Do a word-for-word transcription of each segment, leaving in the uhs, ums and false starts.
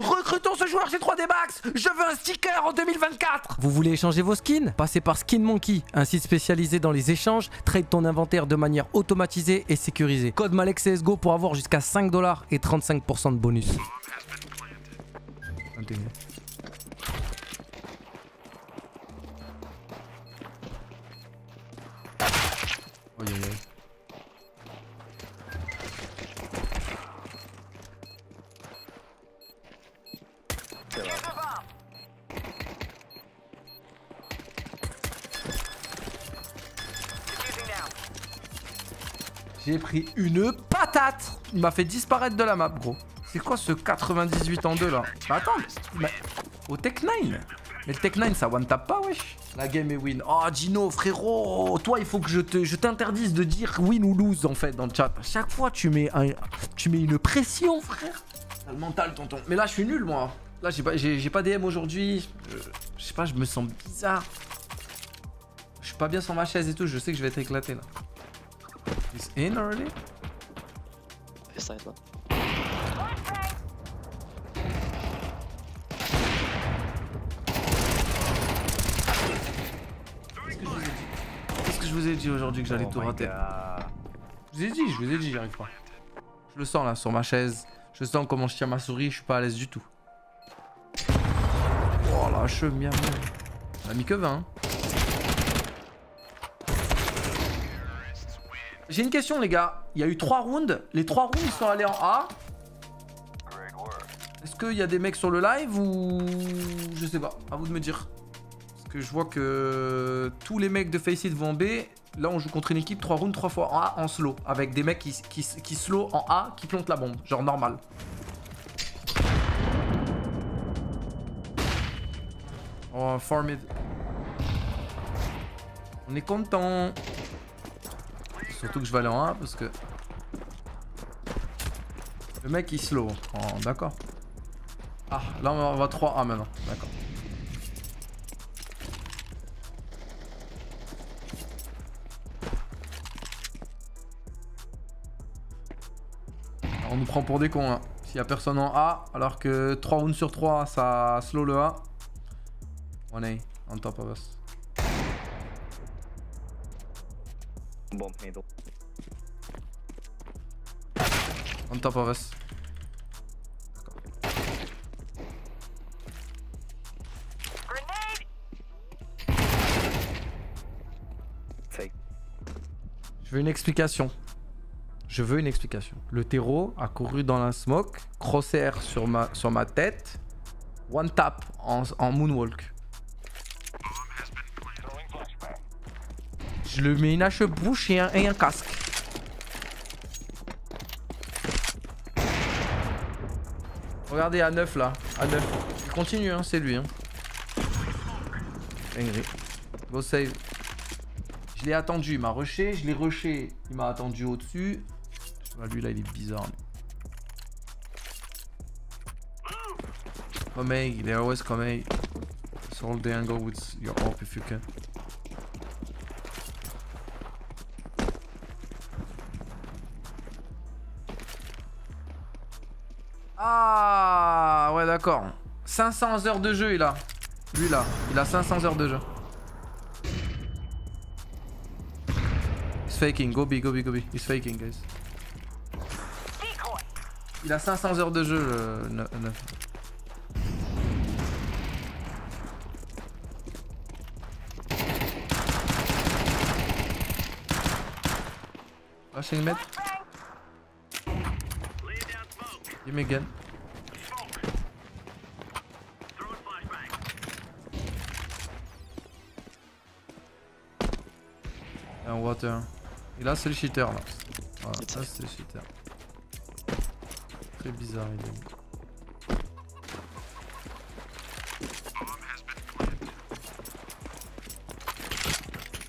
Recrutons ce joueur chez trois D Max. Je veux un sticker en deux mille vingt-quatre. Vous voulez échanger vos skins? Passez par SkinMonkey, un site spécialisé dans les échanges. Trade ton inventaire de manière automatisée et sécurisée. Code Malek C S G O pour avoir jusqu'à cinq dollars et trente-cinq pour cent de bonus. Oh, yeah, yeah. J'ai pris une patate. Il m'a fait disparaître de la map, gros. C'est quoi ce quatre-vingt-dix-huit en deux là? Bah attends, mais... au Tech neuf. Mais le Tech neuf ça one tap pas, wesh. La game est win. Oh Gino, frérot, toi il faut que je te, je t'interdise de dire win ou lose en fait dans le chat. Chaque fois tu mets un, tu mets une pression, frère. T'as le mental, tonton. Mais là je suis nul, moi. Là j'ai pas, j'ai pas D M aujourd'hui. Je, je sais pas, je me sens bizarre. Je suis pas bien sur ma chaise et tout. Je sais que je vais être éclaté là. He's in already. This side là. Je vous ai dit aujourd'hui que j'allais oh tout rater. God. Je vous ai dit, je vous ai dit, j'y arrive pas. Je le sens là sur ma chaise. Je sens comment je tiens ma souris, je suis pas à l'aise du tout. Oh la chemia. On a mis que vingt. Hein. J'ai une question, les gars. Il y a eu trois rounds. Les trois rounds ils sont allés en A. Est-ce qu'il y a des mecs sur le live ou. Je sais pas. À vous de me dire. Que je vois que tous les mecs de Faceit vont en B. Là, on joue contre une équipe trois rounds, trois fois en A en slow. Avec des mecs qui, qui, qui slow en A, qui plantent la bombe. Genre normal. Oh, farm it. On est content. Surtout que je vais aller en A parce que... le mec, il slow. Oh, d'accord. Ah, là, on va trois A maintenant. D'accord. On nous prend pour des cons, hein. S'il y a personne en A, alors que trois rounds sur trois, ça slow le A. one A, on top of us. Bon, middle. On top of us. Je veux une explication. Je veux une explication. Le terreau a couru dans la smoke, crosshair sur ma, sur ma tête, one tap en, en moonwalk. Je le mets une hache bouche et un, et un casque. Regardez à neuf là, à neuf. Il continue, hein, c'est lui. Hein. Angry. Go save. Je l'ai attendu, il m'a rushé, je l'ai rushé, il m'a attendu au-dessus. Lui là il est bizarre. Come A, they always come A. It's all the angle with your orb if you can. Ah ouais d'accord. cinq cents heures de jeu il a. Lui là, il a cinq cents heures de jeu. He's faking, go B, go B, go B. He's faking guys. Il a cinq cents heures de jeu, le neuf. Flashing mid. Give me again. Un water. Et là c'est le cheater là. Voilà, là c'est le cheater. Très bizarre il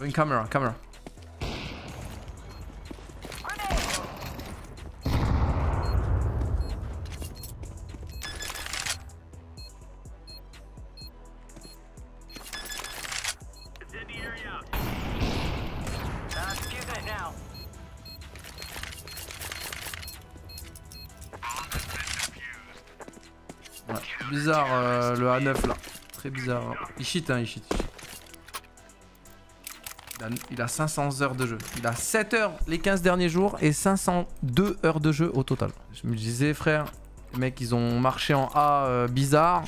est. Une caméra, caméra. bizarre euh, le A neuf là. Très bizarre. Hein. Il cheat, hein, il cheat. Il a, il a cinq cents heures de jeu. Il a sept heures les quinze derniers jours et cinq cent deux heures de jeu au total. Je me disais, frère, les mecs, ils ont marché en A euh, bizarre.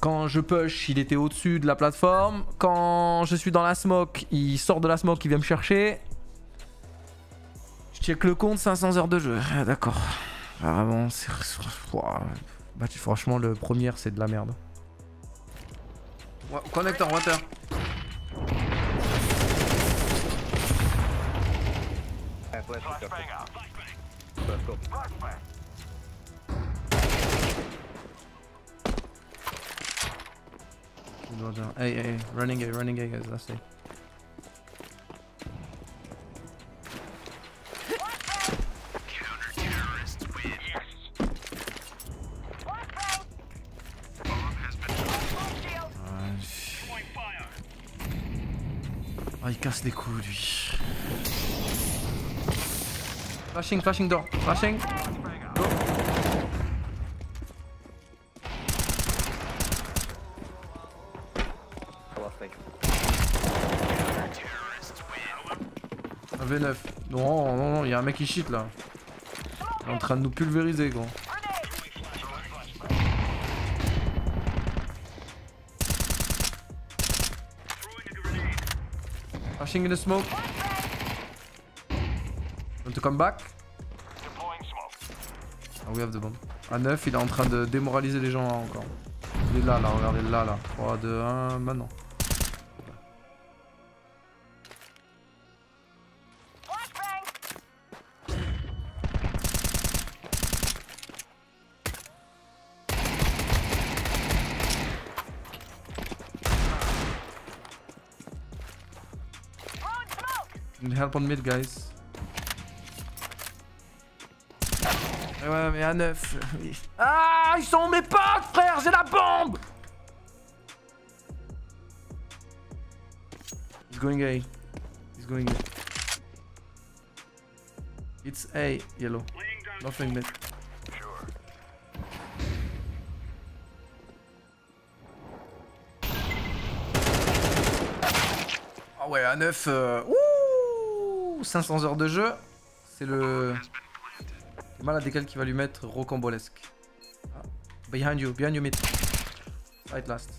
Quand je push, il était au-dessus de la plateforme. Quand je suis dans la smoke, il sort de la smoke, il vient me chercher. Je check le compte, cinq cents heures de jeu. Ah, d'accord. Vraiment, c'est... Bah, franchement, le premier, c'est de la merde. Ouais, connecteur, water. Hey, hey, running A, running A, guys, last A. Ah, il casse les couilles, lui. Flashing, flashing door, flashing. Un V neuf. Non, non, non, il y a un mec qui cheat là. Il est en train de nous pulvériser, gros. Flashing in the smoke. Want to come back? Ah, we have the bomb. A neuf, il est en train de démoraliser les gens là, encore. Il est là, là, regardez, là, là. trois, deux, un, maintenant. Help on mid, guys. Et ouais, mais A neuf. Ah, ils sont mes potes, frère. J'ai la bombe. He's going A. He's going A. It's A, yellow. Nothing mid. Ah ouais, A neuf. Euh... Ouh. cinq cents heures de jeu, c'est le mal à décale qui va lui mettre rocambolesque. Ah. Behind you, behind you mid. Right last.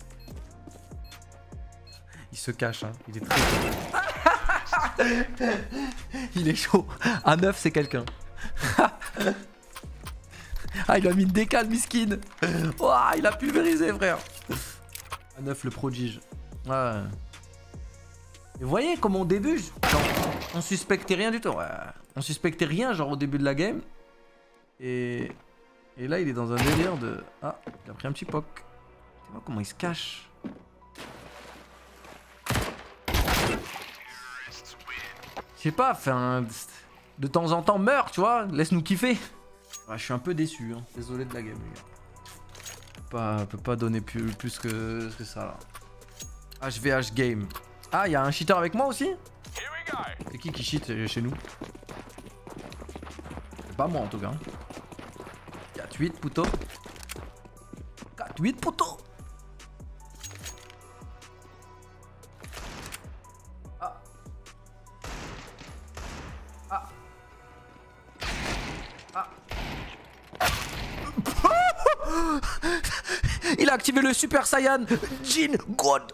Il se cache, hein. Il est très chaud. Il est chaud. A neuf, c'est quelqu'un. Ah, il a mis une décale, miskin. Oh, il a pulvérisé, frère. A neuf, le prodige. Ouais. Et vous voyez comment on débute. On suspectait rien du tout. Ouais. On suspectait rien, genre au début de la game. Et... Et là, il est dans un délire de... Ah, il a pris un petit poc. Tu vois comment il se cache. Je sais pas, enfin... De temps en temps, meurs, tu vois. Laisse-nous kiffer. Ouais, je suis un peu déçu, hein. Désolé de la game, les gars. Pas, on peut pas donner plus, plus que, que ça, là. H V H game. Ah, il y a un cheater avec moi aussi. C'est qui qui cheat chez nous? C'est pas moi en tout cas. quatre huit puto. quatre huit puto. Ah. Ah. Ah. Il a activé le Super Saiyan Jin God.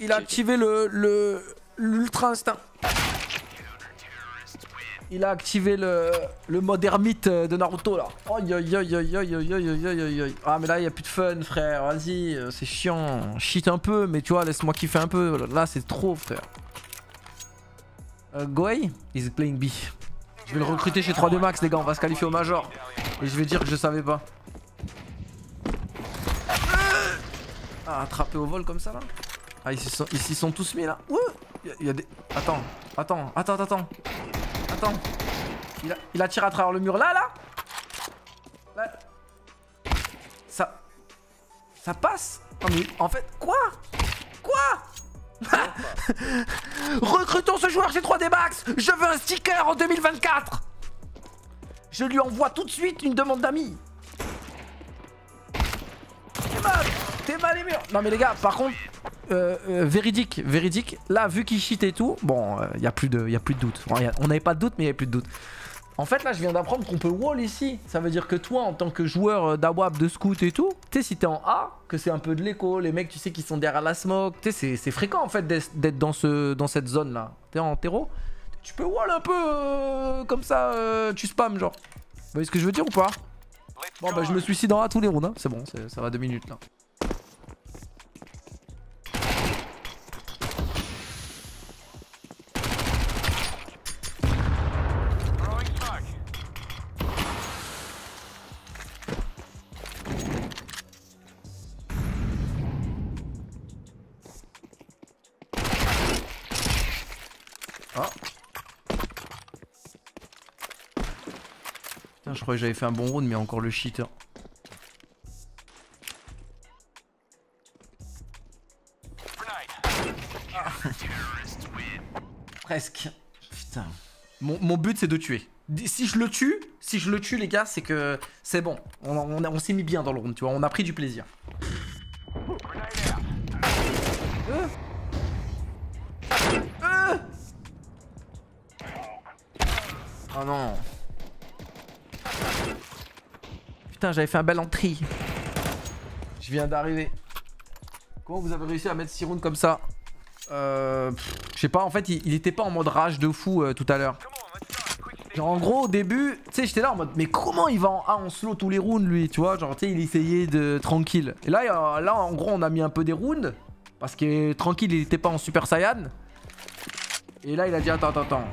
Il a activé le... le... l'ultra instinct. Il a activé le, le mode ermite de Naruto là. Aïe aïe aïe aïe aïe aïe aïe aïe aïe. Ah mais là il n'y a plus de fun, frère. Vas-y, c'est chiant. Cheat un peu, mais tu vois, laisse-moi kiffer un peu. Là c'est trop, frère. Uh, Goy is playing B. Je vais le recruter chez trois D Max, les gars. On va se qualifier au major. Et je vais dire que je savais pas. Ah, attrapé au vol comme ça là. Ah, ils s'y sont, sont tous mis là. Ouh. Il y a des... Attends, attends, attends, attends. Attends. Il a, il a tiré à travers le mur là, là. Là. Ça... Ça passe. Non mais en fait... Quoi? Quoi? Recrutons ce joueur chez trois D Max. Je veux un sticker en deux mille vingt-quatre. Je lui envoie tout de suite une demande d'amis. t'es mal les murs. Non mais les gars, par contre, euh, euh, véridique, véridique, là vu qu'il cheat et tout, bon, il euh, n'y a, a plus de doute. Enfin, a, on n'avait pas de doute mais il n'y avait plus de doute. En fait là je viens d'apprendre qu'on peut wall ici. Ça veut dire que toi en tant que joueur d'A W A P, de scout et tout, tu sais si t'es en A, que c'est un peu de l'écho, les mecs tu sais qui sont derrière la smoke, tu sais c'est fréquent en fait d'être dans, ce, dans cette zone là. T'es en terreau, tu peux wall un peu euh, comme ça, euh, tu spam genre. Vous voyez ce que je veux dire ou pas? Bon bah je me suicide en A tous les rounds, hein. C'est bon, ça va deux minutes là. Je croyais que j'avais fait un bon round, mais encore le cheater. Ah. Presque. Putain. Mon, mon but c'est de tuer. Si je le tue, si je le tue les gars, c'est que c'est bon. On, on, on s'est mis bien dans le round, tu vois. On a pris du plaisir. Euh. Euh. Oh non. Putain, j'avais fait un bel entrée. Je viens d'arriver. Comment vous avez réussi à mettre six rounds comme ça? Euh. Je sais pas, en fait, il, il était pas en mode rage de fou euh, tout à l'heure. Genre, en gros, au début, tu sais, j'étais là en mode, mais comment il va en A en slow tous les rounds lui? Tu vois, genre, tu sais, il essayait de tranquille. Et là, là, en gros, on a mis un peu des rounds. Parce que tranquille, il était pas en Super Saiyan. Et là, il a dit, attends, attends, attends.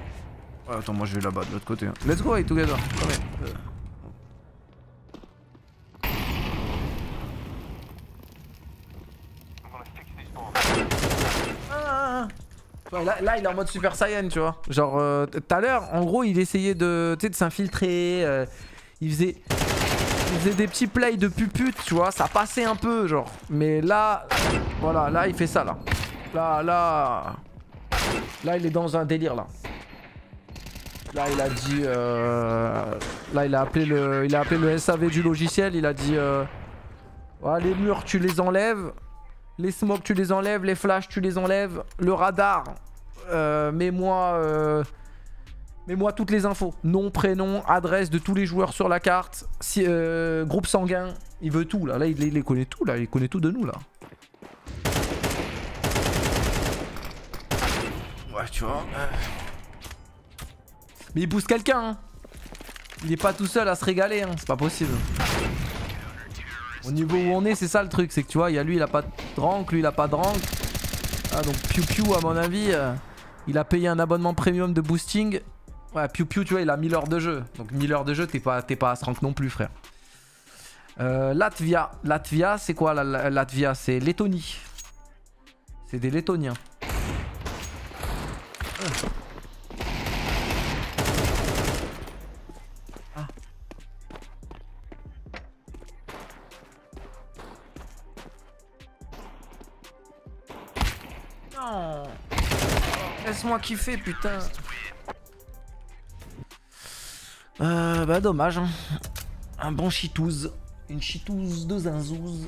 Ouais, attends, moi je vais là-bas de l'autre côté. Hein. Let's go, hey, together. Ouais. Là, là il est en mode Super Saiyan tu vois. Genre tout euh, à l'heure en gros il essayait de de s'infiltrer, euh, il, faisait, il faisait des petits plays de pupute tu vois. Ça passait un peu genre. Mais là voilà là il fait ça là. Là là Là il est dans un délire là. Là il a dit euh, là il a appelé le, il a appelé le S A V du logiciel. Il a dit euh, ouais, les murs tu les enlèves, les smokes tu les enlèves, les flashs tu les enlèves, le radar. Euh, mets-moi euh, mets-moi toutes les infos. Nom, prénom, adresse de tous les joueurs sur la carte, si, euh, groupe sanguin. Il veut tout là, là il, il les connaît tout là, il connaît tout de nous là. Ouais tu vois. Mais il pousse quelqu'un hein. Il est pas tout seul à se régaler hein, c'est pas possible. Au niveau où on est c'est ça le truc, c'est que tu vois il y a lui il a pas de rank, lui il a pas de rank. Ah donc Piu Piu à mon avis euh, il a payé un abonnement premium de boosting. Ouais Piu Piu tu vois il a mille heures de jeu. Donc mille heures de jeu t'es pas, pas à ce rank non plus frère. euh, Latvia, Latvia c'est quoi la, la, Latvia? C'est Lettonie. C'est des Lettoniens. Laisse-moi kiffer putain. Euh, bah dommage hein. Un bon chitouze. Une chitouze de zinzouze.